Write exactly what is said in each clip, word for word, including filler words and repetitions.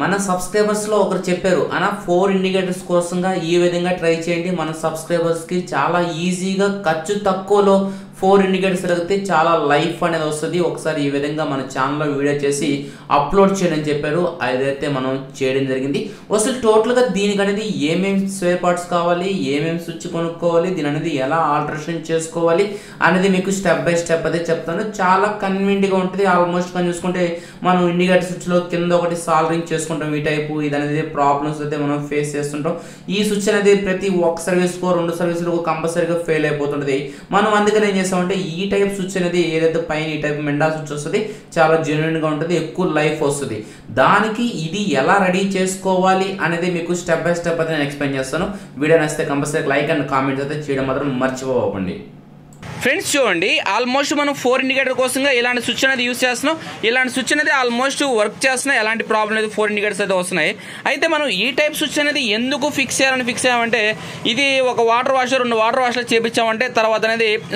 मन सब्सक्रैबर्स अना four indicators कोसम ट्राई चेयंडी मन सब्सक्रैबर्स की चाला ईजी खर्चु तक्कुवलो फोर इंडिकेटर्स लगते चाला लाइफ अनेदी वस्तुसारी मन चैनल वीडियो चेसी अपलोड अदे मन जी असल टोटल दीनिकि एमेम स्पेयर पार्ट्स कावाली एमेम स्विच कोनुक्कोवाली दीनिनि एला आल्टरेशन चेसुकोवाली अनेदी मीकु स्टेप बाय स्टेप अदे चेप्तानु चाला कन्वीनियंट गा उंटुंदी आल्मोस्ट कन चूसुकुंटे మనం ఇండికేటర్ స్విచ్ లో కింద ఒకటి సాల్రింగ్ చేసుకుంటాం ఈ టైప్ ఇదనేది ప్రాబ్లమ్స్ అయితే మనం ఫేస్ చేస్తుంటాం ఈ స్విచ్ అనేది ప్రతి ఒక్క సర్వీస్ కో రెండు సర్వీస్ లకు కంపల్సరీగా ఫెయిల్ అయిపోతుంటది మనం అందుకనే ఏం చేస్తాం అంటే ఈ టైప్ స్విచ్ అనేది ఏదైతే పైన ఈ టైప్ మెండా స్విచ్ వస్తది చాలా జెన్యూన్ గా ఉంటది ఎక్కువ లైఫ్ వస్తది దానికి ఇది ఎలా రెడీ చేసుకోవాలి అనేది మీకు స్టెప్ బై స్టెప్ అయితే నేను ఎక్స్‌ప్లెయిన్ చేస్తాను వీడియో నచ్చితే కంపల్సరీగా లైక్ అండ్ కామెంట్ అయితే చేయడం మాత్రం మర్చిపోవకండి फ्रेंड्स चूँगी आलमोस्ट मैं फोर इंडिकेटर कोसमें इला स्विच यूज इला स्विच आलमोस्ट वर्क एला प्रॉब्लम फोर इंडिकेटर्स वस्तना अच्छे मैं ई टाइप स्विच अने फिक्स फिस्टे इधी water washer room water washer चेप्चा तरह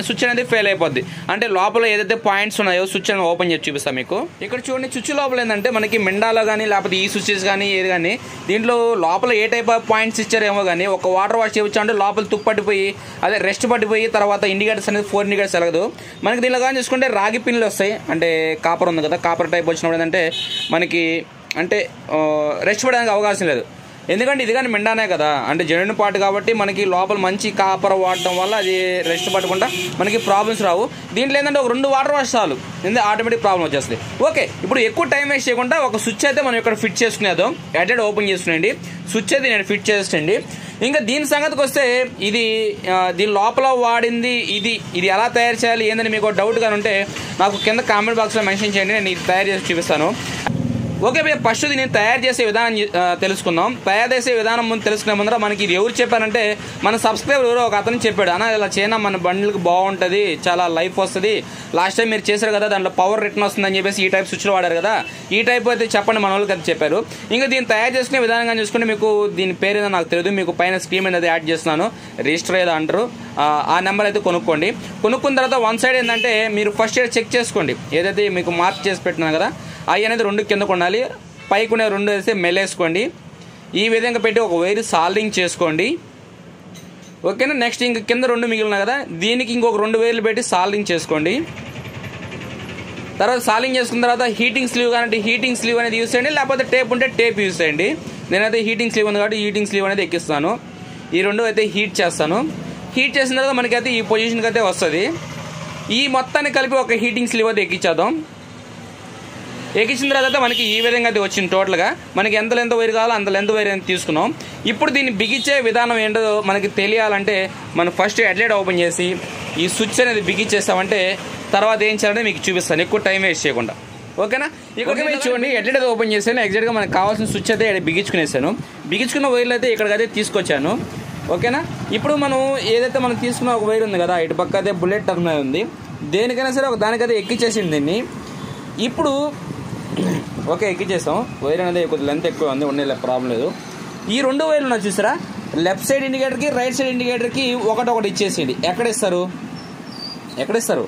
स्विच फेल अयिपोद्दी अंटे लोपल एदैते पाइंट्स उन्नायो स्विच ओपन चेसि चूपिस्ता मीकु इक्कड़ चूडंडी स्विच लोपल मन की मेंडालो गानी लेकपोते ई स्विचेस गानी एदि गानी दींट्लो लोपल ए टाइप आफ पाइंट्स इच्चारेमो गानी ओक वाटर वाश चेप्चा अंटे लोपल तुप्पट्टिपोयि अदे रेस्ट पट्टिपोयि तर्वात इंडिकेटर्स अनेदि फोर इंडिकेटर्स अलगू मन की दीन चूसुकुंटे रागी पिन्नुलु वस्तायि अंटे कापर उंदी कदा कापर टाइप वच्चिनप्पुडु मन की अंटे रेस्ट पडడానికి అవకాశం లేదు ఎందుకంటే ఇది గాని మిండానే కదా అంటే జెన్యూన్ పార్ట్ కాబట్టి మనకి లోపల మంచి కాపర్ వాడడం వల్ల అది రెస్ట్ పట్టుకుంటా మనకి ప్రాబ్లమ్స్ రావు దీంట్లో ఏందంటే ఒక రెండు వాటర్ వాష్ చాలు అంటే ఆటోమేటిక్ ప్రాబ్లం వచ్చేస్తది ఓకే ఇప్పుడు ఎక్కువ టైం వేస్ట్ చేయకుండా ఒక స్విచ్ అయితే మనం ఇక్కడ ఫిట్ చేసుకునేదో అటెడ్ ఓపెన్ చేసుకునండి స్విచ్ అయితే నేను ఫిట్ చేస్తండి ఇంకా దీని సంగతికి వస్తే ఇది దీని లోపల వాడింది ఇది ఇది ఎలా తయారు చేయాలి ఏందని మీకు డౌట్ గా ఉంటే నాకు కింద కామెంట్ బాక్స్ లో మెన్షన్ చేయండి నేను ఇది తయారు చేసి చూపిస్తాను ఓకే భయ్య ఫస్ట్ దీన్ని తయారు చేసే విధానం తెలుసుకుందాం తయారు చేసే విధానం ముందు తెలుసుకునే ముందర మనకి ఇది ఎవరు చెప్పారంటే మన సబ్స్క్రైబర్ ఎవరో ఒక అతను చెప్పాడు అన్న ఇలా చేయనా మన బండిల్కి బాగుంటుంది చాలా లైఫ్ వస్తుంది లాస్ట్ టైం మీరు చేశారు కదా దాంట్లో పవర్ రిటర్న్ వస్తుందని చెప్పేసి ఈ టైప్ స్విచ్లు వాడారు కదా ఈ టైప్ అయితే చెప్పండి మన వాళ్ళకి అది చెప్పారు ఇంకా దీన్ని తయారు చేసుకునే విధానంగా చూసుకుంటే మీకు దీని పేరు ఏదో నాకు తెలియదు మీకు పైన స్క్రీన్ మీద యాడ్ చేస్తున్నాను రిజిస్టర్ ఏదో అంటారు ఆ నెంబర్ అయితే కొనుక్కోండి కొనుక్కున్న తర్వాత వన్ సైడ్ ఏంటంటే మీరు ఫస్ట్ ఇయర్ చెక్ చేసుకోండి ఏదైతే మీకు మార్క్ చేసి పెట్టినా కదా అవి అనేది రెండు కింద కొనాలి పైకునే రెండు వేసి మెలేసుకోండి ఈ విధంగా పెట్టి ఒక వైర్ సాల్డింగ్ చేసుకోండి ఓకేనా నెక్స్ట్ ఇంక కింద రెండు మిగిలిన కదా దీనికి ఇంకొక రెండు వైర్లు పెట్టి సాల్డింగ్ చేసుకోండి తర్వాత సాల్డింగ్ చేసుకున్న తర్వాత హీటింగ్ స్లీవ్ కానింటే హీటింగ్ స్లీవ్ అనేది యూస్ చేయండి లేకపోతే టేప్ ఉంటే టేప్ యూస్ చేయండి నేనైతే హీటింగ్ స్లీవ్ ఉంది కాబట్టి హీటింగ్ స్లీవ్ అనేది ఎక్కిస్తాను ఈ రెండు అయితే హీట్ చేస్తాను హీట్ చేసిన తర్వాత మనకైతే ఈ పొజిషన్కి అయితే వస్తుంది ఈ మొత్తాన్ని కలిపి ఒక హీటింగ్ స్లీవ్ అయితే ఎక్కించేద్దాం ఎక్కించిన తర్వాత మనకి ఈ విధంగా అది వచ్చింది టోటల్గా మనకి ఎంత లెంత్ వైర్ కావాలో అంత లెంత్ వైర్ అని తీసుకున్నాం ఇప్పుడు దీన్ని బిగించే విధానం ఏంటో మనకి తెలియాలంటే మనం ఫస్ట్ అడ్లెట్ ఓపెన్ చేసి ఈ స్విచ్ అనేది బిగించేసామంటే తర్వాత ఏం చేయాలంటే మీకు చూపిస్తాను ఎక్కువ టైం వేస్ట్ చేయకుండా ఓకేనా ఇక్కడ మీరు చూడండి అడ్లెట్ అది ఓపెన్ చేశాను ఎగ్జాక్ట్గా మనకు కావాల్సిన స్విచ్ అయితే బిగించుకునేసాను బిగించుకున్న వైర్లు అయితే ఇక్కడికైతే తీసుకొచ్చాను ఓకేనా ఇప్పుడు మనం ఏదైతే మనం తీసుకున్న ఒక వైర్ ఉంది కదా ఇటు పక్క అయితే బుల్లెట్ టర్మినల్ ఉంది దేనికైనా సరే ఒక దానికైతే ఎక్కిచ్చేసింది దీన్ని ఇప్పుడు ఓకే ఎక్కించేసాం వైర్ అనేది కొద్ది లెంత్ ఎక్కువ ఉంది ఉండేలా ప్రాబ్లం లేదు ఈ రెండు వైర్లు ఉన్నాయి చూసారా లెఫ్ట్ సైడ్ ఇండికేటర్కి రైట్ సైడ్ ఇండికేటర్కి ఒకటొకటి ఇచ్చేసేయండి ఎక్కడ ఇస్తారు ఎక్కడ ఇస్తారు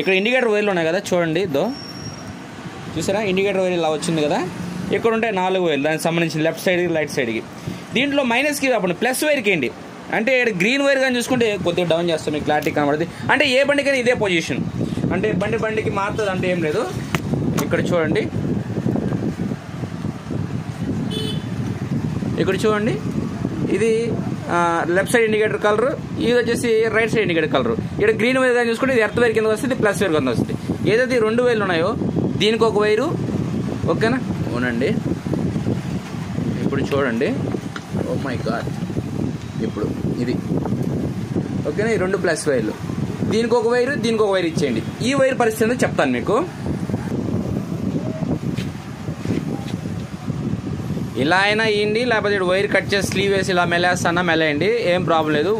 ఇక్కడ ఇండికేటర్ వైర్లు ఉన్నాయి కదా చూడండి ఇదో చూసారా ఇండికేటర్ వైర్ ఇలా వచ్చింది కదా ఇక్కడ ఉంటాయి నాలుగు వైర్లు దానికి సంబంధించి లెఫ్ట్ సైడ్కి రైట్ సైడ్కి దీంట్లో మైనస్కి అప్పుడు ప్లస్ వైర్కి ఏంటి అంటే గ్రీన్ వైర్ కానీ చూసుకుంటే కొద్దిగా డౌన్ చేస్తాం మీకు క్లారిటీ కనబడుతుంది అంటే ఏ బండికైనా ఇదే పొజిషన్ అంటే బండి బండికి మారుతుంది అంటే ఏం లేదు ఇక్కడ చూడండి ఇక్కడ చూడండి ఇది లెఫ్ట్ సైడ్ ఇండికేటర్ కలరు ఇది వచ్చేసి రైట్ సైడ్ ఇండికేటర్ కలరు ఇక్కడ గ్రీన్ వైర్ కానీ చూసుకుంటే ఇది ఎర్త్ వైర్ కింద వస్తుంది ప్లస్ వైర్ కింద వస్తుంది ఏదైతే రెండు వైర్లు ఉన్నాయో దీనికి ఒక వైరు ఓకేనా అవునండి ఇప్పుడు చూడండి ఓ మై గాడ్ ఇప్పుడు ఇది ఓకేనా ఈ రెండు ప్లస్ వైర్లు దీనికి ఒక వైరు దీనికి ఒక వైర్ ఇచ్చేయండి ఈ వైర్ పరిస్థితి చెప్తాను మీకు ఇలా అయినా ఇవ్వండి లేకపోతే వైర్ కట్ చేసి స్లీవ్ వేసి ఇలా మెలేస్తానా మెలేయండి ఏం ప్రాబ్లం లేదు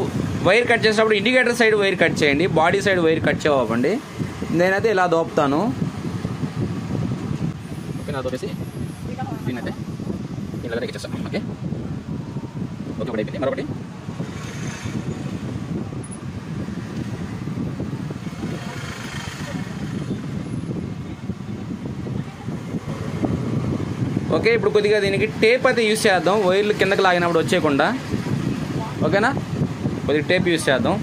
వైర్ కట్ చేసినప్పుడు ఇండికేటర్ సైడ్ వైర్ కట్ చేయండి బాడీ సైడ్ వైర్ కట్ చేయవ్వండి నేనైతే ఇలా దోపుతాను ఓకే నా దోపేసి దీనైతే ఇలా ఎక్కిస్తాను ఓకే ఓకే ఒకటి అయిపోయింది మరొకటి ఓకే ఇప్పుడు కొద్దిగా దీనికి టేప్ అయితే యూస్ చేద్దాం, వైర్లు కిందకి లాగినప్పుడు వచ్చేయకుండా. ఓకేనా, కొద్దిగా టేప్ యూస్ చేద్దాం.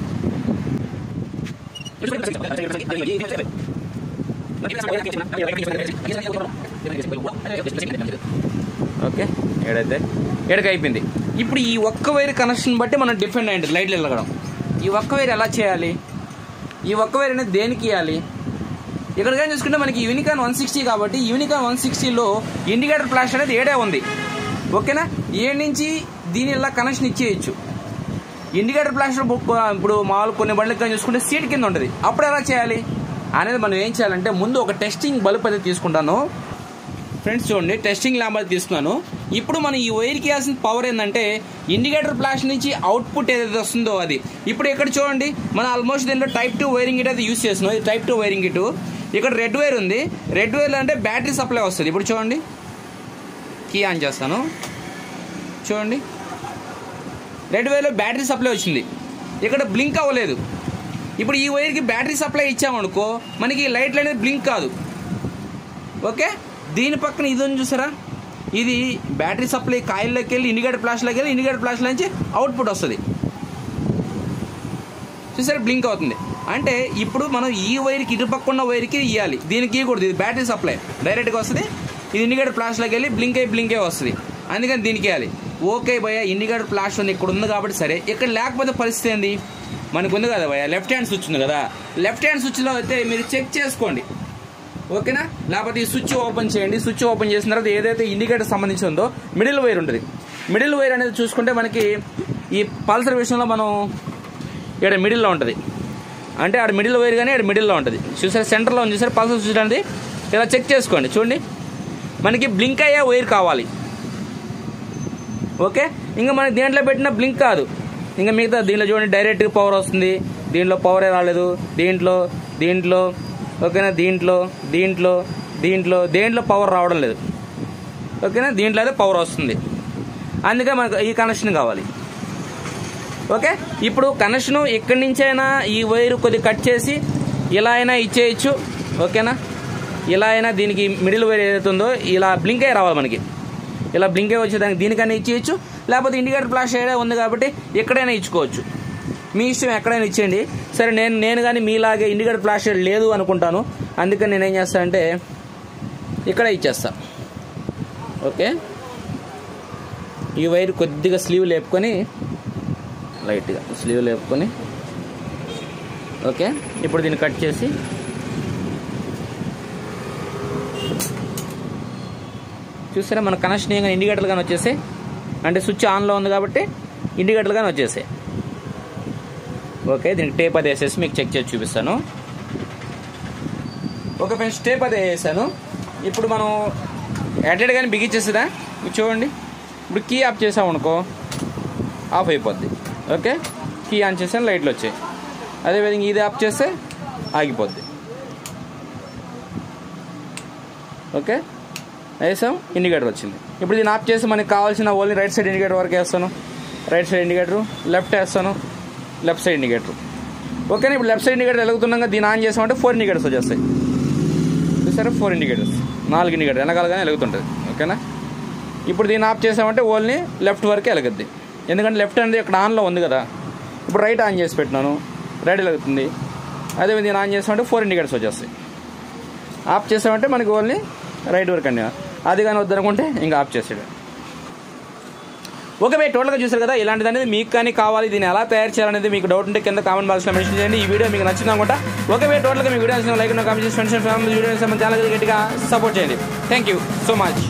ఓకే ఏడైతే ఏడకి అయిపోయింది. ఇప్పుడు ఈ ఒక్క వైర్ కనెక్షన్ బట్టి మనం డిపెండ్ అయ్యింది లైట్లు వెళ్ళగడం. ఈ ఒక్క వైర్ ఎలా చేయాలి, ఈ ఒక్క వైర్ అనేది దేనికి ఇవ్వాలి? ఇక్కడ కానీ చూసుకుంటే మనకి యూనికాన్ వన్ సిక్స్టీ కాబట్టి యూనికాన్ వన్ సిక్స్టీలో ఇండికేటర్ ఫ్లాష్ అనేది ఏడే ఉంది. ఓకేనా, ఏడు నుంచి దీని ఇలా కనెక్షన్ ఇచ్చేయచ్చు. ఇండికేటర్ ఫ్లాష్ ఇప్పుడు మామూలు కొన్ని బండ్లకి కానీ చూసుకుంటే సీట్ కింద ఉంటుంది. అప్పుడు ఎలా చేయాలి అనేది మనం ఏం చేయాలంటే ముందు ఒక టెస్టింగ్ బల్బ్ అయితే తీసుకుంటాను. ఫ్రెండ్స్ చూడండి, టెస్టింగ్ ల్యాంప్ అయితే తీసుకున్నాను. ఇప్పుడు మనం ఈ వైర్కి వేయాల్సిన పవర్ ఏంటంటే ఇండికేటర్ ఫ్లాష్ నుంచి అవుట్పుట్ ఏదైతే వస్తుందో అది. ఇప్పుడు ఇక్కడ చూడండి, మనం ఆల్మోస్ట్ దీంట్లో టైప్ టూ వైరింగ్ కిట్ అయితే యూజ్ చేస్తున్నాం. ఇది టైప్ టూ వైరింగ్ కిట్. ఇక్కడ రెడ్ వైర్ ఉంది. రెడ్ వైర్ అంటే బ్యాటరీ సప్లై వస్తుంది. ఇప్పుడు చూడండి, కీ ఆన్ చేస్తాను. చూడండి రెడ్ వైర్లో బ్యాటరీ సప్లై వచ్చింది. ఇక్కడ బ్లింక్ అవ్వలేదు. ఇప్పుడు ఈ వైర్కి బ్యాటరీ సప్లై ఇచ్చామనుకో మనకి లైట్లు అనేది బ్లింక్ కాదు. ఓకే, దీని పక్కన ఇది ఉంది చూసారా, ఇది బ్యాటరీ సప్లై కాయిల్లోకి వెళ్ళి ఇండికేటర్ ఫ్లాష్లోకి వెళ్ళి ఇండికేటర్ ఫ్లాష్లో నుంచి అవుట్పుట్ వస్తుంది. చూసారా బ్లింక్ అవుతుంది. అంటే ఇప్పుడు మనం ఈ వైర్కి ఇటుపక్కన్న వైర్కి ఇవ్వాలి, దీనికి ఇవ్వకూడదు. ఇది బ్యాటరీ సప్లై డైరెక్ట్గా వస్తుంది, ఇది ఇండికేటర్ ఫ్లాష్లోకి వెళ్ళి బ్లింక్ అయ్యి బ్లింక్ అయ్యి వస్తుంది, అందుకని దీనికి ఇవ్వాలి. ఓకే భయ్యా, ఇండికేటర్ ఫ్లాష్ ఉంది ఇక్కడ ఉంది కాబట్టి సరే. ఇక్కడ లేకపోతే పరిస్థితి ఏంది, మనకు ఉంది కదా భయ్యా లెఫ్ట్ హ్యాండ్ స్విచ్ ఉంది కదా, లెఫ్ట్ హ్యాండ్ స్విచ్లో అయితే మీరు చెక్ చేసుకోండి. ఓకేనా, లేకపోతే ఈ స్విచ్ ఓపెన్ చేయండి. స్విచ్ ఓపెన్ చేసిన తర్వాత ఏదైతే ఇండికేటర్ సంబంధించి ఉందో మిడిల్ వైర్ ఉంటుంది. మిడిల్ వైర్ అనేది చూసుకుంటే మనకి ఈ పల్సర్ విషయంలో మనం ఇక్కడ మిడిల్లో ఉంటుంది, అంటే ఆడ మిడిల్ వైర్ కానీ ఇక్కడ మిడిల్లో ఉంటుంది. చూసారు సెంటర్లో ఉంది చూసారు పల్సర్ స్విచ్ అనేది. ఇలా చెక్ చేసుకోండి. చూడండి మనకి బ్లింక్ అయ్యే వైర్ కావాలి. ఓకే, ఇంకా మనకి దీంట్లో పెట్టిన బ్లింక్ కాదు. ఇంకా మిగతా దీంట్లో చూడండి డైరెక్ట్గా పవర్ వస్తుంది, దీంట్లో పవరే రాలేదు, దీంట్లో దీంట్లో ఓకేనా దీంట్లో దీంట్లో దీంట్లో దేంట్లో పవర్ రావడం లేదు. ఓకేనా, దీంట్లో అయితే పవర్ వస్తుంది, అందుకే మనకు ఈ కనెక్షన్ కావాలి. ఓకే, ఇప్పుడు కనెక్షన్ ఎక్కడి నుంచి అయినా ఈ వైర్ కొద్దిగా కట్ చేసి ఇలా అయినా ఇచ్చేయచ్చు. ఓకేనా, ఇలా అయినా దీనికి మిడిల్ వైర్ ఏదైతే ఉందో ఇలా బ్లింక్ అయ్యి రావాలి మనకి. ఇలా బ్లింక్ అయ్యి వచ్చేదానికి దీనికైనా ఇచ్చేయచ్చు, లేకపోతే ఇండికేటర్ ఫ్లాష్ ఏదో ఉంది కాబట్టి ఎక్కడైనా ఇచ్చుకోవచ్చు. మీ ఇష్టం, ఎక్కడైనా ఇచ్చేయండి. సరే నేను నేను కానీ మీలాగే ఇండికేటర్ ఫ్లాష్ లేదు అనుకుంటాను, అందుకని నేనేం చేస్తానంటే ఇక్కడ ఇచ్చేస్తా. ఓకే, ఈ వైర్ కొద్దిగా స్లీవ్ లేపుకొని లైట్గా స్లీవ్ లేపుకొని ఓకే ఇప్పుడు దీన్ని కట్ చేసి చూసారా మన కనెక్షన్ ఏం కానీ ఇండికేటర్లు కానీ వచ్చేసాయి. అంటే స్విచ్ ఆన్లో ఉంది కాబట్టి ఇండికేటర్లు కానీ వచ్చేసాయి. ఓకే, దీనికి టేప్ అది వేసేసి మీకు చెక్ చేసి చూపిస్తాను. ఓకే ఫ్రెండ్స్, టేప్ అది వేసాను. ఇప్పుడు మనం యాటెడ్ కానీ బిగించేస్తుందా చూడండి. ఇప్పుడు కీ ఆఫ్ చేసామనుకో ఆఫ్ అయిపోద్ది. ఓకే, కీ ఆన్ చేసాను, లైట్లు వచ్చాయి. అదేవిధంగా ఇది ఆఫ్ చేస్తే ఆగిపోద్ది. ఓకే వేసాం, ఇండికేటర్ వచ్చింది. ఇప్పుడు దీన్ని ఆఫ్ చేసి మనకి కావాల్సిన ఓన్లీ రైట్ సైడ్ ఇండికేటర్ వరకు వేస్తాను. రైట్ సైడ్ ఇండికేటరు, లెఫ్ట్ వేస్తాను, లెఫ్ట్ సైడ్ ఇండికేటర్. ఓకేనా, ఇప్పుడు లెఫ్ట్ సైడ్ ఇండికేటర్ వెలుగుతున్నాక దీని ఆన్ చేసామంటే ఫోర్ ఇండికేటర్స్ వచ్చేస్తాయి. చూసారా ఫోర్ ఇండికేటర్స్, నాలుగు ఇండికేటర్ వెనకాలగానే వెలుగుతుంటుంది. ఓకేనా, ఇప్పుడు దీన్ని ఆఫ్ చేసామంటే ఓన్లీ లెఫ్ట్ వరకే వెలుగుద్ది, ఎందుకంటే లెఫ్ట్ అనేది ఇక్కడ ఆన్లో ఉంది కదా. ఇప్పుడు రైట్ ఆన్ చేసి పెట్టినాను, రైట్ వెలుగుతుంది. అదే దీన్ని ఆన్ చేసామంటే ఫోర్ ఇండికేటర్స్ వచ్చేస్తాయి. ఆఫ్ చేసామంటే మనకి ఓన్లీ రైట్ వరకు అండి, అది కానీ వద్దనుకుంటే ఇంకా ఆఫ్ చేసాడు. ఓకే మీరు టోటల్గా చూసారు కదా, ఇలాంటిది అనేది మీకు కానీ కావాలి, దీన్ని ఎలా తయారు చేయాలనేది మీకు డౌట్ ఉంటే కింద కామెంట్ బాక్స్లో మెన్షన్ చేయండి. ఈ వీడియో మీకు నచ్చింది అనుకుంటా. ఓకే మీరు టోటల్గా మీ వీడియో లైక్ కామెంట్ చేసి ఫ్రెండ్స్ ఫ్యామిలీ వీడియోస్ మన ఛానల్ గట్టిగా సపోర్ట్ చేయండి. Thank you so much.